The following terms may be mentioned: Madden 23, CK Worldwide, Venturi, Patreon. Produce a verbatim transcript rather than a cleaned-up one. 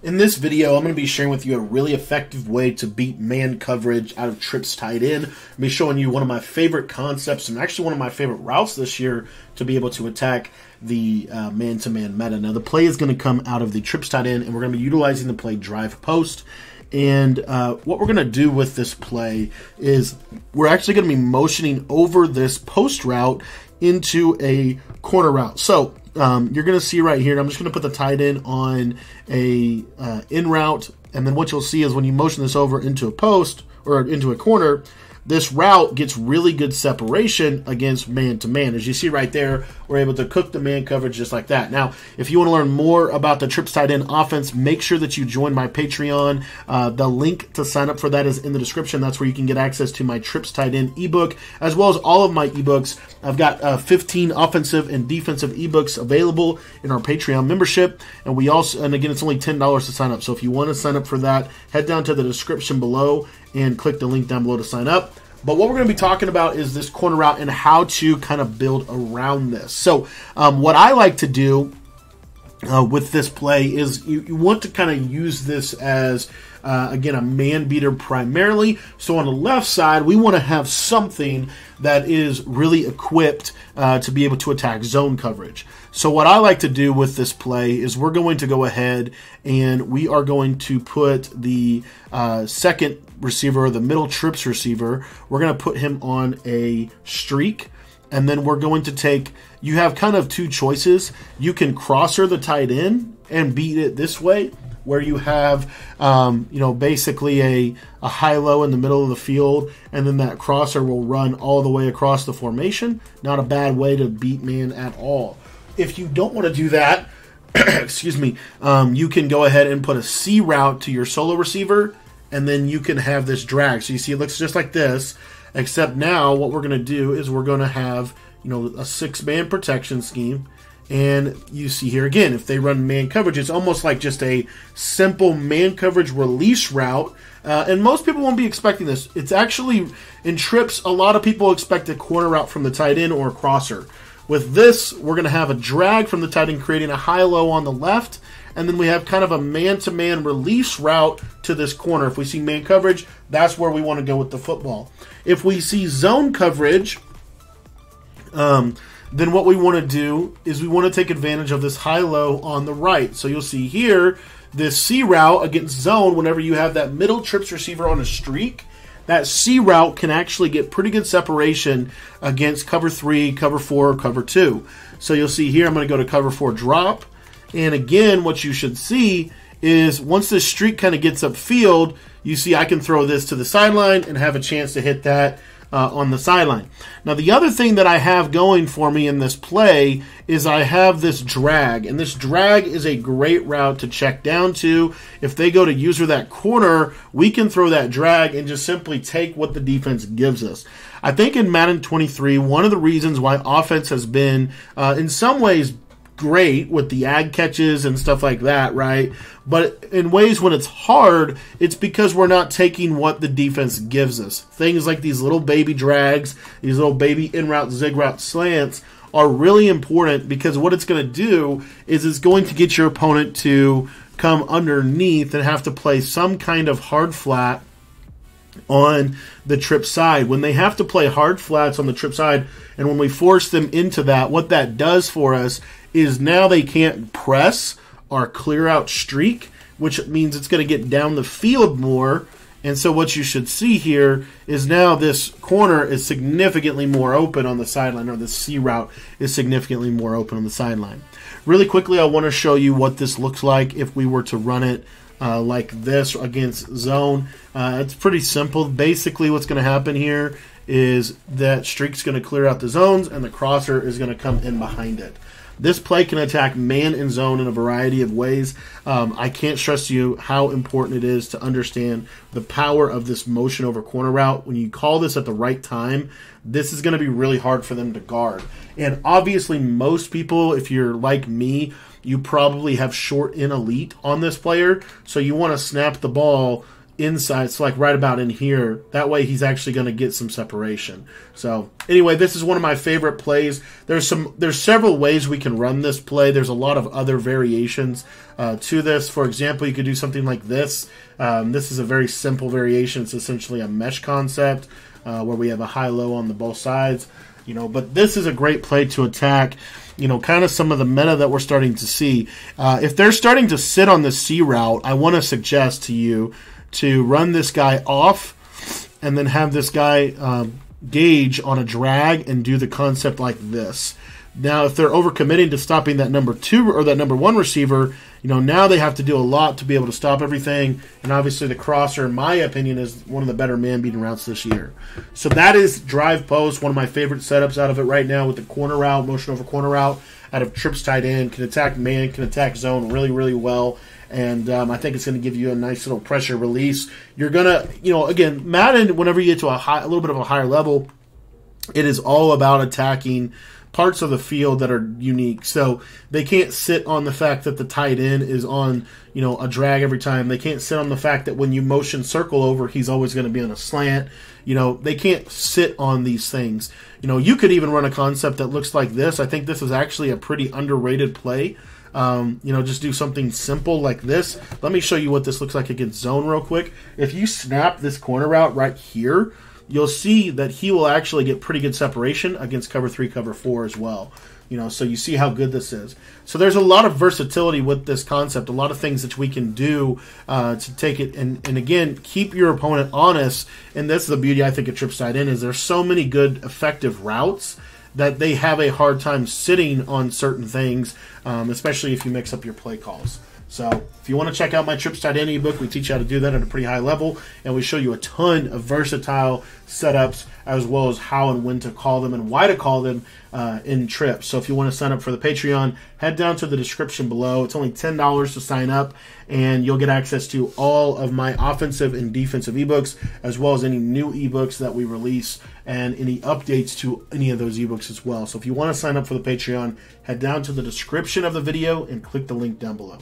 In this video, I'm going to be sharing with you a really effective way to beat man coverage out of trips tight end. I'll be showing you one of my favorite concepts and actually one of my favorite routes this year to be able to attack the uh, man-to-man meta. Now, the play is going to come out of the trips tight end, and we're going to be utilizing the play drive post. And uh, what we're going to do with this play is we're actually going to be motioning over this post route into a corner route. So um, you're going to see right here, I'm just going to put the tight end on a uh, in route. And then what you'll see is when you motion this over into a post or into a corner, this route gets really good separation against man-to-man. As you see right there, we're able to cook the man coverage just like that. Now, if you want to learn more about the trips tight end offense, make sure that you join my Patreon. Uh, the link to sign up for that is in the description. That's where you can get access to my trips tight end ebook, as well as all of my ebooks. I've got uh, fifteen offensive and defensive ebooks available in our Patreon membership, and we also, and again, it's only ten dollars to sign up. So if you want to sign up for that, head down to the description below and click the link down below to sign up. But what we're going to be talking about is this corner route and how to kind of build around this. So um, what I like to do uh, with this play is you, you want to kind of use this as, uh, again, a man beater primarily. So on the left side, we want to have something that is really equipped uh, to be able to attack zone coverage. So what I like to do with this play is we're going to go ahead and we are going to put the uh, second receiver, the middle trips receiver, we're going to put him on a streak. And then we're going to take, you have kind of two choices. You can crosser the tight end and beat it this way, where you have, um, you know, basically a, a high-low in the middle of the field, and then that crosser will run all the way across the formation. Not a bad way to beat man at all. If you don't want to do that, excuse me, um, you can go ahead and put a C route to your solo receiver, and then you can have this drag. So you see it looks just like this, except now what we're going to do is we're going to have, you know, a six-man protection scheme. And you see here again, if they run man coverage, it's almost like just a simple man coverage release route. Uh, and most people won't be expecting this. It's actually, in trips, a lot of people expect a corner route from the tight end or a crosser. With this, we're going to have a drag from the tight end, creating a high-low on the left. And then we have kind of a man-to-man release route to this corner. If we see man coverage, that's where we want to go with the football. If we see zone coverage, um... then what we want to do is we want to take advantage of this high-low on the right. So you'll see here this C route against zone. Whenever you have that middle trips receiver on a streak, that C route can actually get pretty good separation against cover three, cover four, or cover two. So you'll see here I'm going to go to cover four drop. And again, what you should see is once this streak kind of gets upfield, you see I can throw this to the sideline and have a chance to hit that Uh, on the sideline. Now, the other thing that I have going for me in this play is I have this drag, and this drag is a great route to check down to. If they go to user that corner, we can throw that drag and just simply take what the defense gives us. I think in Madden twenty-three, one of the reasons why offense has been uh, in some ways great with the ag catches and stuff like that, right? But in ways when it's hard, it's because we're not taking what the defense gives us. Things like these little baby drags, these little baby in route, zig route slants are really important, because what it's going to do is it's going to get your opponent to come underneath and have to play some kind of hard flat on the trip side. When they have to play hard flats on the trip side, and when we force them into that, what that does for us is now they can't press our clear out streak, which means it's going to get down the field more. And so what you should see here is now this corner is significantly more open on the sideline, or the C route is significantly more open on the sideline. Really quickly, I want to show you what this looks like if we were to run it Uh, like this against zone. Uh, it's pretty simple. Basically, what's going to happen here is that streak's going to clear out the zones, and the crosser is going to come in behind it. This play can attack man and zone in a variety of ways. Um, I can't stress to you how important it is to understand the power of this motion over corner route. When you call this at the right time, this is going to be really hard for them to guard. And obviously, most people, if you're like me, you probably have short in elite on this player, so you want to snap the ball inside, so like right about in here. That way he's actually going to get some separation. So anyway, this is one of my favorite plays. There's some, there's several ways we can run this play. There's a lot of other variations uh, to this. For example, you could do something like this. Um, this is a very simple variation. It's essentially a mesh concept uh, where we have a high-low on the both sides. You know, but this is a great play to attack, you know, kind of some of the meta that we're starting to see. Uh, if they're starting to sit on the C route, I want to suggest to you to run this guy off and then have this guy um, gauge on a drag and do the concept like this. Now, if they're overcommitting to stopping that number two or that number one receiver, you know, now they have to do a lot to be able to stop everything. And obviously the crosser, in my opinion, is one of the better man-beating routes this year. So that is drive post, one of my favorite setups out of it right now with the corner route, motion over corner route, out of trips tight end, can attack man, can attack zone really, really well. And um, I think it's going to give you a nice little pressure release. You're going to, you know, again, Madden, whenever you get to a, high, a little bit of a higher level, it is all about attacking parts of the field that are unique. So they can't sit on the fact that the tight end is on, you know, a drag every time. They can't sit on the fact that when you motion circle over, he's always going to be on a slant. You know, they can't sit on these things. You know, you could even run a concept that looks like this. I think this is actually a pretty underrated play. Um, you know, just do something simple like this. Let me show you what this looks like against zone real quick. If you snap this corner route right here, you'll see that he will actually get pretty good separation against cover three, cover four as well. You know, so you see how good this is. So there's a lot of versatility with this concept, a lot of things that we can do uh, to take it. And, and again, keep your opponent honest. And that's the beauty, I think, of trips tight end, is there's so many good, effective routes that they have a hard time sitting on certain things, um, especially if you mix up your play calls. So if you want to check out my Trips Tight End ebook, we teach you how to do that at a pretty high level, and we show you a ton of versatile setups as well as how and when to call them and why to call them uh, in trips. So if you want to sign up for the Patreon, head down to the description below. It's only ten dollars to sign up, and you'll get access to all of my offensive and defensive ebooks as well as any new ebooks that we release and any updates to any of those ebooks as well. So if you want to sign up for the Patreon, head down to the description of the video and click the link down below.